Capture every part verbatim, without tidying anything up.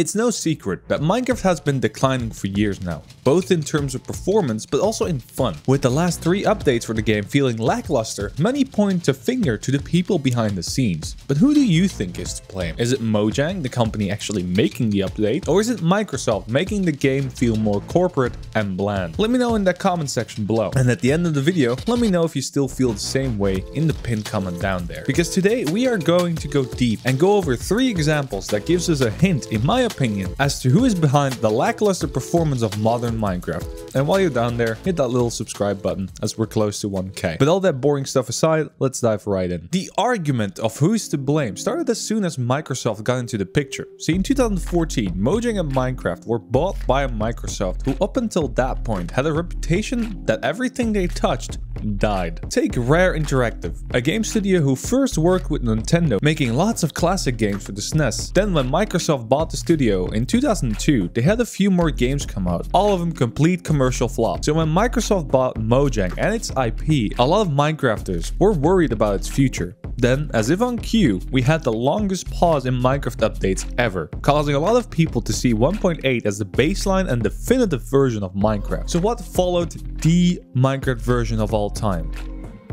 It's no secret that Minecraft has been declining for years now, both in terms of performance but also in fun. With the last three updates for the game feeling lackluster, many point a finger to the people behind the scenes. But who do you think is to blame? Is it Mojang, the company actually making the update, or is it Microsoft making the game feel more corporate and bland? Let me know in the comment section below. And at the end of the video, let me know if you still feel the same way in the pinned comment down there. Because today we are going to go deep and go over three examples that gives us a hint, in my opinion, as to who is behind the lackluster performance of modern Minecraft. And while you're down there, hit that little subscribe button as we're close to one K. But all that boring stuff aside, let's dive right in. The argument of who's to blame started as soon as Microsoft got into the picture. See, in two thousand fourteen, Mojang and Minecraft were bought by Microsoft, who up until that point had a reputation that everything they touched died. Take Rare Interactive, a game studio who first worked with Nintendo, making lots of classic games for the S N E S. Then when Microsoft bought the studio in two thousand two, they had a few more games come out, all of them complete commercial flops. So when Microsoft bought Mojang and its I P, a lot of Minecrafters were worried about its future. Then, as if on cue, we had the longest pause in Minecraft updates ever, causing a lot of people to see one point eight as the baseline and definitive version of Minecraft. So what followed the Minecraft version of all time?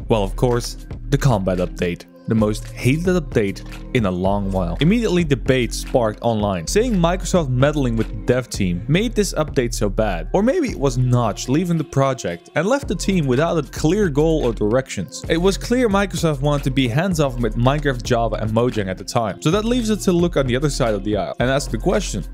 Well, of course, the combat update. The most hated update in a long while. Immediately, debates sparked online, saying Microsoft meddling with the dev team made this update so bad. Or maybe it was Notch leaving the project and left the team without a clear goal or directions. It was clear Microsoft wanted to be hands-off with Minecraft, Java and Mojang at the time. So that leaves us to look on the other side of the aisle and ask the question,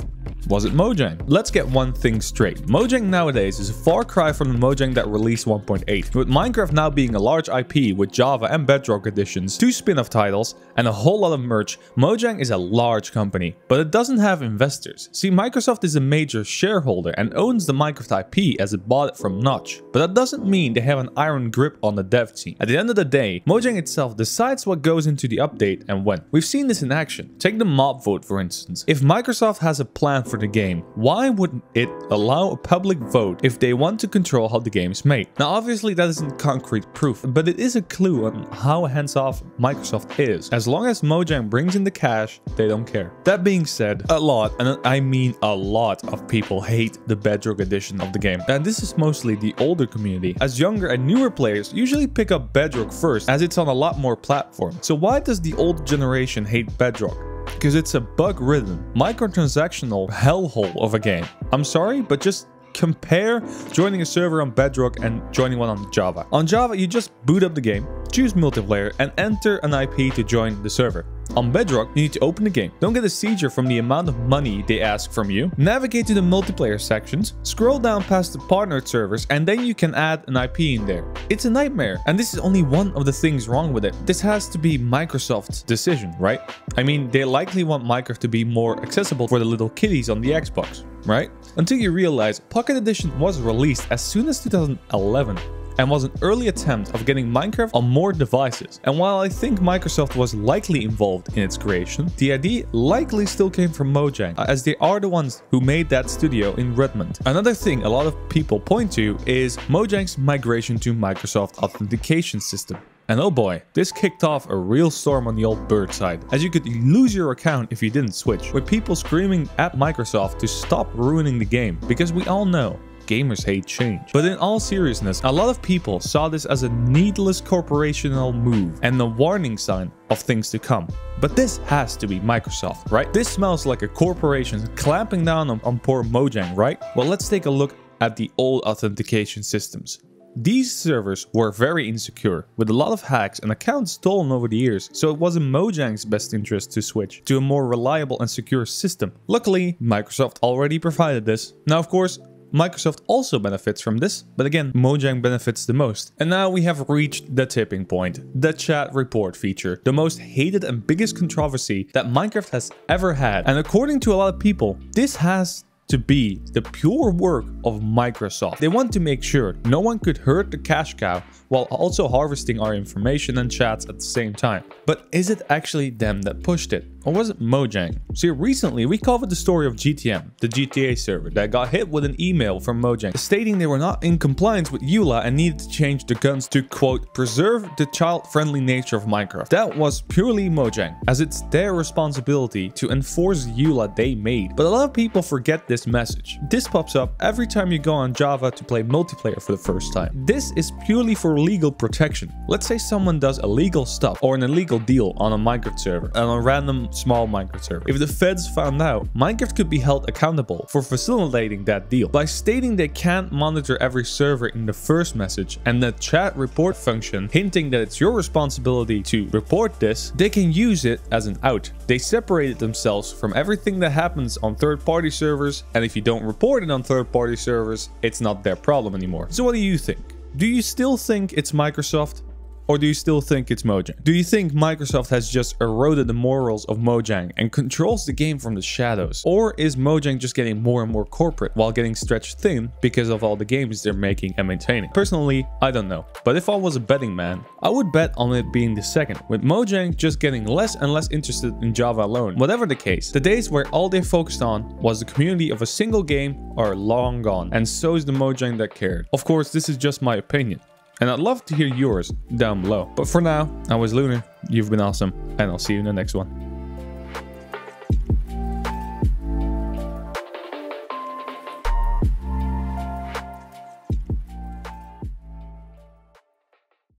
was it Mojang? Let's get one thing straight. Mojang nowadays is a far cry from the Mojang that released one point eight. With Minecraft now being a large I P with Java and Bedrock editions, two spin-off titles, and a whole lot of merch, Mojang is a large company, but it doesn't have investors. See, Microsoft is a major shareholder and owns the Minecraft I P as it bought it from Notch, but that doesn't mean they have an iron grip on the dev team. At the end of the day, Mojang itself decides what goes into the update and when. We've seen this in action. Take the mob vote, for instance. If Microsoft has a plan for the game, why wouldn't it allow a public vote if they want to control how the game is made? Now obviously that isn't concrete proof, but it is a clue on how hands-off Microsoft is. As long as Mojang brings in the cash, they don't care. That being said, a lot, and I mean a lot, of people hate the Bedrock edition of the game. And this is mostly the older community, as younger and newer players usually pick up Bedrock first as it's on a lot more platforms. So why does the old generation hate Bedrock? Because it's a bug-ridden, microtransactional hellhole of a game. I'm sorry, but just compare joining a server on Bedrock and joining one on Java. On Java, you just boot up the game, choose multiplayer, and enter an I P to join the server. On Bedrock, you need to open the game. Don't get a seizure from the amount of money they ask from you. Navigate to the multiplayer sections, scroll down past the partnered servers, and then you can add an I P in there. It's a nightmare, and this is only one of the things wrong with it. This has to be Microsoft's decision, right? I mean, they likely want Minecraft to be more accessible for the little kiddies on the Xbox, right? Until you realize Pocket Edition was released as soon as two thousand eleven. And was an early attempt of getting Minecraft on more devices. And while I think Microsoft was likely involved in its creation, the idea likely still came from Mojang, as they are the ones who made that studio in Redmond. Another thing a lot of people point to is Mojang's migration to Microsoft authentication system. And oh boy, this kicked off a real storm on the old bird side, as you could lose your account if you didn't switch, with people screaming at Microsoft to stop ruining the game, because we all know gamers hate change. But in all seriousness, a lot of people saw this as a needless corporational move and the warning sign of things to come. But this has to be Microsoft, right? This smells like a corporation clamping down on, on poor Mojang, right? Well, let's take a look at the old authentication systems. These servers were very insecure, with a lot of hacks and accounts stolen over the years, so it was in Mojang's best interest to switch to a more reliable and secure system. Luckily, Microsoft already provided this. Now, of course, Microsoft also benefits from this, but again, Mojang benefits the most. And now we have reached the tipping point, the chat report feature, the most hated and biggest controversy that Minecraft has ever had. And according to a lot of people, this has to be the pure work of Microsoft. They want to make sure no one could hurt the cash cow while also harvesting our information and chats at the same time. But is it actually them that pushed it? Or was it Mojang? See, recently we covered the story of G T M, the G T A server that got hit with an email from Mojang stating they were not in compliance with EULA and needed to change the guns to, quote, preserve the child-friendly nature of Minecraft. That was purely Mojang, as it's their responsibility to enforce EULA they made. But a lot of people forget this message. This pops up every time you go on Java to play multiplayer for the first time. This is purely for legal protection. Let's say someone does illegal stuff or an illegal deal on a Minecraft server, on a random small Minecraft server. If the feds found out, Minecraft could be held accountable for facilitating that deal. By stating they can't monitor every server in the first message and the chat report function hinting that it's your responsibility to report this, they can use it as an out. They separated themselves from everything that happens on third-party servers, and if you don't report it on third-party servers, it's not their problem anymore. So what do you think? Do you still think it's Microsoft? Or do you still think it's Mojang? Do you think Microsoft has just eroded the morals of Mojang and controls the game from the shadows? Or is Mojang just getting more and more corporate while getting stretched thin because of all the games they're making and maintaining? Personally, I don't know. But if I was a betting man, I would bet on it being the second, with Mojang just getting less and less interested in Java alone. Whatever the case, the days where all they focused on was the community of a single game are long gone, and so is the Mojang that cared. Of course, this is just my opinion, and I'd love to hear yours down below. But for now, I was Lunar, you've been awesome, and I'll see you in the next one.